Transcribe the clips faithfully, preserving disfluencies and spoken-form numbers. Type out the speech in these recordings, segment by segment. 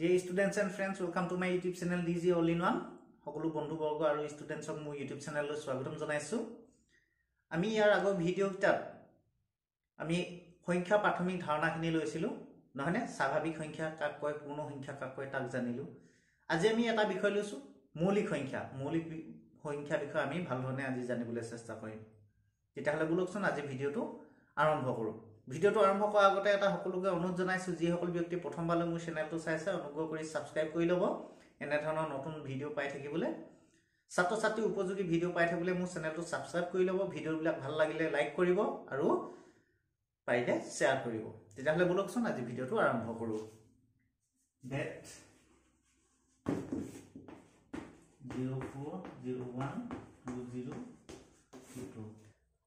Dear students and friends, welcome to my YouTube channel D G All in One. সকলো বন্ধু বৰ্গ আৰু ষ্টুডেন্টছক মই YouTube channel লৈ স্বাগতম জনাইছো। আমি ইয়াৰ আগৰ ভিডিঅ'টাত আমি সংখ্যা প্ৰাথমিক ধাৰণাখিনি লৈছিলো, নহয়নে? স্বাভাৱিক সংখ্যা কাক কয়, পূৰ্ণ সংখ্যা কাক কয় তাক জানিলো। আজি আমি এটা বিষয় লৈছো মৌলিক সংখ্যা। মৌলিক সংখ্যা বিষয়ে আমি ভালধৰণে আজি জানিবলৈ চেষ্টা কৰিম। তেতিয়াহ'লে বলকচোন আজি ভিডিঅ'টো আৰম্ভ কৰোঁ। ভিডিওটো আৰম্ভ কৰাৰ আগতে এটা সকলোকে অনুৰোধ জনাইছো, যি সকল ব্যক্তি প্ৰথমবাৰলৈ মোৰ চেনেলটো চাইছে অনুগ্ৰহ কৰি সাবস্ক্ৰাইব কৰি লব, এনে ধৰণৰ নতুন ভিডিও পাই থাকিবলৈ, ছাত্ৰ ছাত্ৰী উপযোগী ভিডিও পাই থাকিবলৈ মোৰ চেনেলটো সাবস্ক্ৰাইব কৰি লব। ভিডিওবিলাক ভাল লাগিলে লাইক কৰিব আৰু পাৰিলে শেয়াৰ কৰিব। তেতিয়াহলে বলকচোন আজি ভিডিওটো আৰম্ভ কৰো। That zero four zero one two zero two two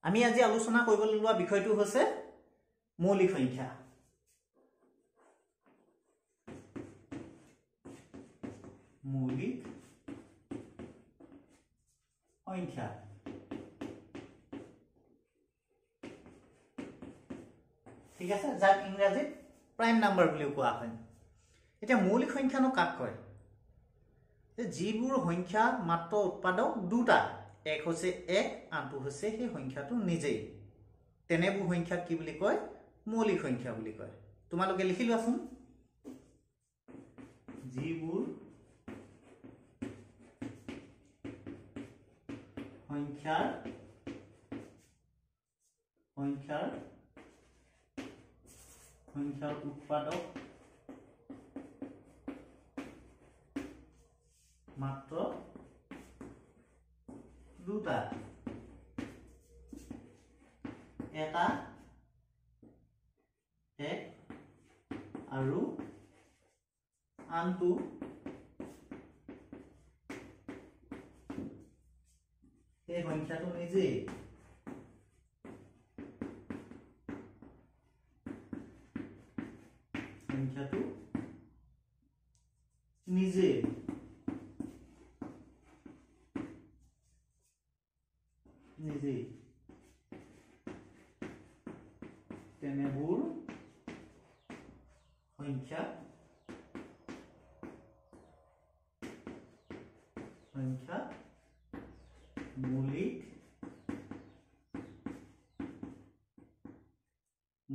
আমি আজি আলোচনা কৰিবলৈ লোৱা বিষয়টো হৈছে মৌলিক সংখ্যা। মৌলিক সংখ্যা ঠিক আছে, যাক ইংৰাজীত প্ৰাইম নাম্বাৰ বুলি কোৱা হয়। এটা মৌলিক সংখ্যানো কাক কয়? যিবোৰ সংখ্যা মাত্ৰ উৎপাদক দুটা, এক হৈছে এক, আনটো হৈছে সেই সংখ্যাটো নিজেই, তেনেবোৰ সংখ্যা কি বুলি কয়? মৌলিক সংখ্যা বুলি কয়। তোমালোকে লিখি লোৱাচোন, যিবোৰ সংখ্যাৰ সংখ্যাৰ সংখ্যাৰ উৎপাদক মাত্ৰ দুটা, এটা এক আৰু আনটো এই সংখ্যাটো নিজে, সংখ্যাটো নিজে নিজে संख्या संख्या मौलिक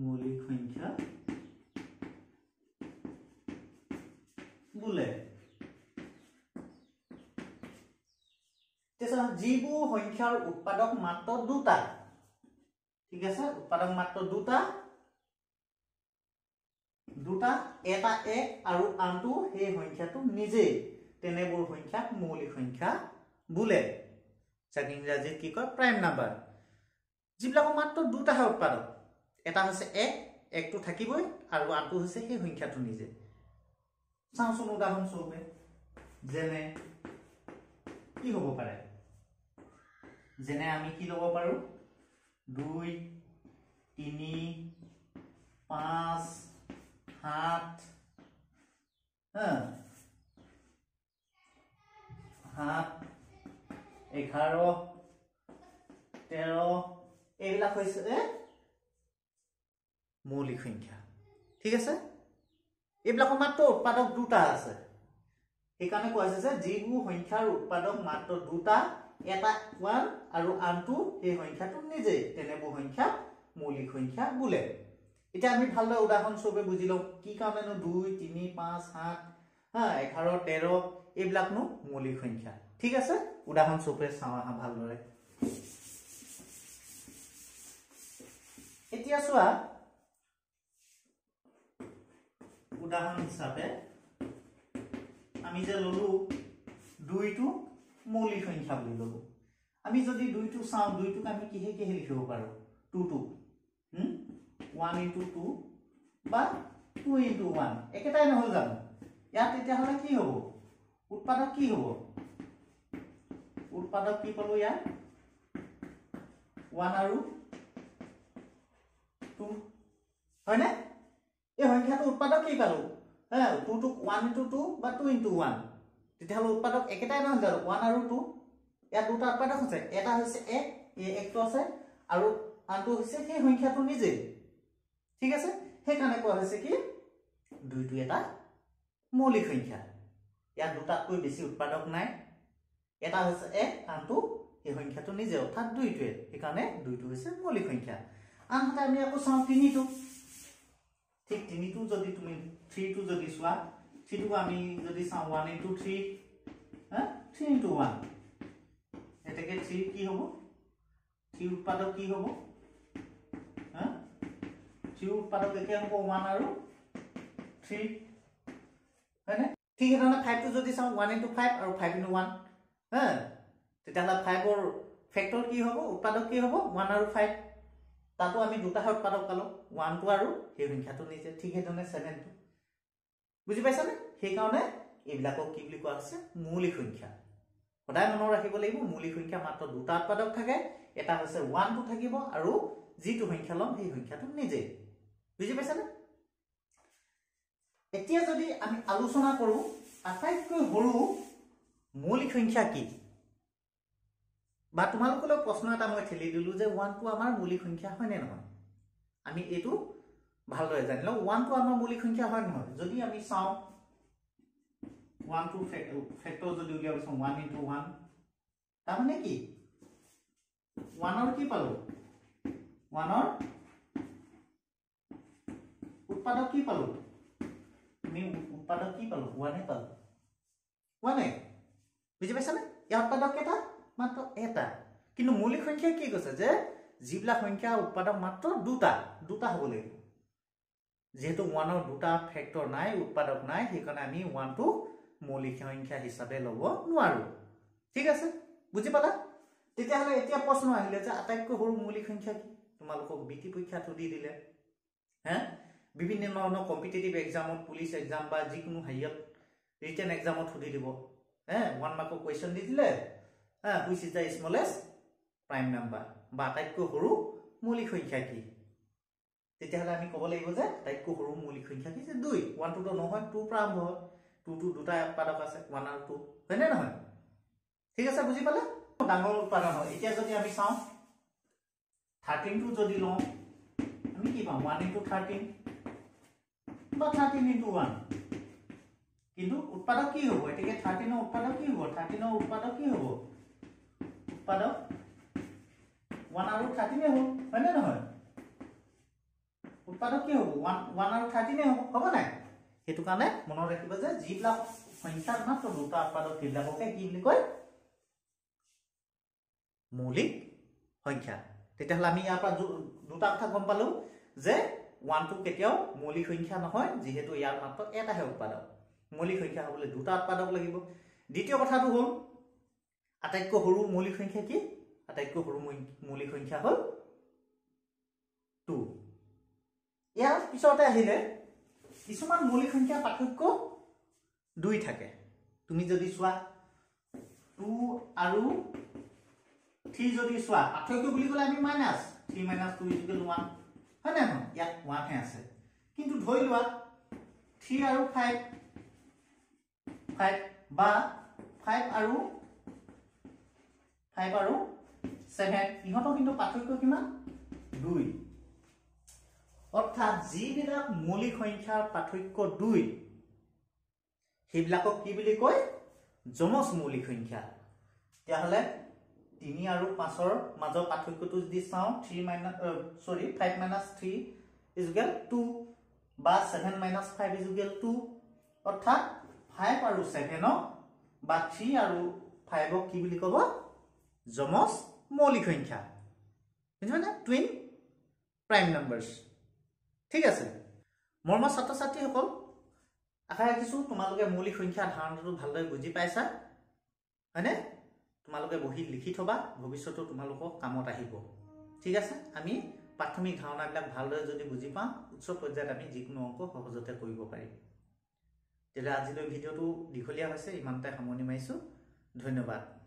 मौलिक संख्या बोले। जीवो संख्यार उत्पादक मात्र दुटा, ठीक है सर, उत्पादक मात्र दुटा দুটা, এটা এক আৰু আনটো সেই সংখ্যাটো নিজে, তেনেবোৰ সংখ্যাক মৌলিক সংখ্যা বোলে, যাক ইংৰাজীত কি কয়? Prime number. যিবিলাক মাত্ৰ দুটা উৎপাদক, এটা হৈছে এক, একটো থাকিবই আৰু আনটো হৈছে সেই সংখ্যাটো নিজে। চাওঁচোন উদাহৰণস্বৰূপে যেনে কি হ'ব পাৰে, যেনে আমি কি ল'ব পাৰোঁ দুই তিনি পাঁচ हाथ हाथ एगार तेर ये मौलिक संख्या, ठीक है। यह मात्र उत्पादक दूटा आने क्या संख्यार उत्पादक मात्र दूटा, एटा वन और आन तो संख्या निजे, तेनेबूर संख्या मौलिक संख्या बोले। इतना आम भल उदाहरण स्वरूप बुझी लो कि कारण दुई तीन पाँच सात हाँ एगार तेर यह मौलिक संख्या, ठीक है। उदाहरण स्वरूप चाह भल इतना चुआ उदाहरण हिसाब ललो दुई तो मौलिक संख्या ललो। आम जो दुई तो चाँ दुई तो आम किहे किहे लिखिब पारो two two one into two बा टू इंटू वन एकेटाई नहल जानो यार, तेतियाहले कि हब उत्पादक कि हब उत्पादक कि पालो यार वन आरु टू है ना, ए संख्याटो उत्पादक कि पालो ह two two one into two बा टू इंटू वन, तेतियाहले उत्पादक एकेटाई नहल जानो वन आरु टू। यार दुटा उत्पादक होसे, एटा होसे एक ए एक तो होसे आरु आनटो होसे हे संख्याटो निजे, ठीक है। क्या दुई तो मौलिक संख्या यार दुटाको बेसि उत्पादक ना एटा होइसे आनटु ए संख्याटु निजे अर्थात दुइटुए इकाने दुइटु होइसे मौलिक संख्या आनहाते आमी आको साउ तीनिटु ठीक तीनिटु जदि तुमी तीनिटु जदि सुवा तीनिटु आमी जदि साउ एक इनटू तीन ह तीन इनटू एक एटाके तीन की होबो तीन उत्पादक की होबो ह तीन उत्पादक एके हमको एक आरो तीन है ना ठीक है ना फाइव तो जो दिस हम वन इनटू फाइव और फाइव इनटू वन हाँ तो ताला फाइव और फैक्टर की होगा उत्पादक की होगा वन और फाइव तातो आमी दूसरा है उत्पादक कलो वन तो आरु ये विंख्या तो नहीं चल ठीक है तो ना सेवन तो बुझे पैसा ना ये कौन है ये विलाको की बिल्ली को आसे मूली विंख्या बताए मनोर रखे बोले वो मूली विंख्या मात्र दूसरा उत्पादक था क्या ये ताहर से वन तो था कि वो आरु जी तो विंख्या लम ये विंख्या तो नहीं चल बुझे पैसा ना एतिया जदि आमी आलोचना करू आटाइतকৈ হৰু মৌলিক সংখ্যা কি বা তোমালোকলৈ প্ৰশ্ন এটা মই ঠেলি দিলু যে এক টো আমাৰ মৌলিক সংখ্যা হয় নে নহয় আমি এটো ভালদৰে জানিলো এক টো আমাৰ মৌলিক সংখ্যা হয় নে নহয় যদি আমি চাও এক টো ফেক্টৰ যদি উলিয়াও চাও এক ইনটু এক তাৰ মানে কি এক ৰ কি পালো এক ৰ উৎপাদক কি পালো उत्पादक की पालो वन पालो वन बुझे पासा ना यार उत्पादक केटा मात्र एटा किन्तु मौलिक संख्या की कइसे जे जिबला संख्या उत्पादक मात्र दुटा दुटा हो लगे जेहेतु वन और दुटा फैक्टर नाय उत्पादक नाय हेकन आमी वन टू मौलिक संख्या हिसाबे लব নোৱাৰো ঠিক আছে বুজি পালা তেতিয়া হলে এতিয়া প্ৰশ্ন আহিলে যে আটাইতকৈ সৰু মৌলিক সংখ্যা কি তোমালোকক বিটি পৰীক্ষা তো দি দিলে হে विभिन्न ধৰণৰ কম্পিটিটিভ এক্সামত পুলিশ এক্সাম বা যিকোনো হাইয়াত ৰিটেন এক্সামত খুদি দিব হ্যাঁ ওয়ান মাৰ্কৰ কোৱেশ্চন দি দিলে হ্যাঁ which is the smallest prime number বা আটাইতকৈ সৰু মৌলিক সংখ্যা কি তেতিয়াহলে আমি ক'ব লাগিব যে আটাইতকৈ সৰু মৌলিক সংখ্যা কি যে দুই এক টো নহয় দুই পৰা আৰম্ভ হয় দুই টো দুটা উৎপাদক আছে এক আৰু দুই হয়নে নহয় ঠিক আছে বুজি পালা ডাঙৰ উৎপাদক হয় এতিয়া যদি আমি চাও তেৰ টো যদি লওঁ আমি কি পাম এক ইনটু তেৰ तेरह इनटू एक किंतु उत्पादक की होबो एटाके तेरह ৰ उत्पादक की होबो तेरह ৰ उत्पादक की होबो उत्पादक एक আৰু तेरह নে হ'ব হয়নে নহয় उत्पादक की होबो एक আৰু तेरह নে হ'ব হ'ব নাই হেতু কাৰণে মনত ৰাখিবা যে জিবলা সংখ্যাৰ মাত্ৰ দুটা উৎপাদক জিবলাকে কি বুলি কয় মৌলিক সংখ্যা তেতিয়াহলে আমি ইয়াৰপৰা দুটা কথা গম পালো যে एक टू केतियाও মৌলিক সংখ্যা নহয় যেহেতু ইয়াৰ মাত্ৰ এটা হে উৎপাদক মৌলিক সংখ্যা হবলে দুটা উৎপাদক লাগিব দ্বিতীয় কথাটো হল আটাইতকৈ সৰু মৌলিক সংখ্যা কি আটাইতকৈ সৰু মৌলিক সংখ্যা হল দুই ইয়াৰ পিছতে আহিলে কিছুমান মৌলিক সংখ্যা পাৰ্থক্য দুই থাকে তুমি যদি সোৱা দুই আৰু तीन যদি সোৱা পাৰ্থক্য বুলি কলে আমি মাইনাস तीन माइनस दो = एक है ना ना यार वहाँ है ऐसे किंतु ढोई लुआ थ्री आरु फाइव फाइव बा फाइव आरु फाइव आरु सेवेन यहाँ तो किंतु पाठ्यक्रम किमान दुई और था जी बिला मौलिक होइंचा पाठ्यक्रम दुई ही बिला को की बिली कोई जमोस मौलिक होइंचा त्याह ले तीन आरो पाँच और माजो पाठ्यक्रमটো যদি চাও तीन सॉरी पाँच माइनस तीन दो বা सात माइनस पाँच दो অর্থাৎ पाँच আৰু सात বা तीन আৰু पाँच ক কি বুলি কব যমজ মৌলিক সংখ্যা বুঝবা না টুইন প্ৰাইম নাম্বাৰস ঠিক আছে মৰম ছাত্ৰ ছাত্ৰীসকল আশা ৰাখিছো তোমালোকে মৌলিক সংখ্যা ধাৰণাটো ভালদৰে বুজি পাইছা হয়নে তোমালোকে বহি লিখি থবা ভৱিষ্যতে তোমালোকক কামত আহিব ঠিক আছে আমি প্ৰাথমিক ধাৰণাবিলাক ভালদৰে যদি বুজি পাওঁ উচ্চ পৰ্যায়ত আমি যিকোনো অংক সহজতে কৰিব পাৰিম তেতিয়াহ'লে আজিৰ ভিডিঅ'টো দীঘলীয়া হৈছে ইমানতে সামৰণি মাৰিছো ধন্যবাদ।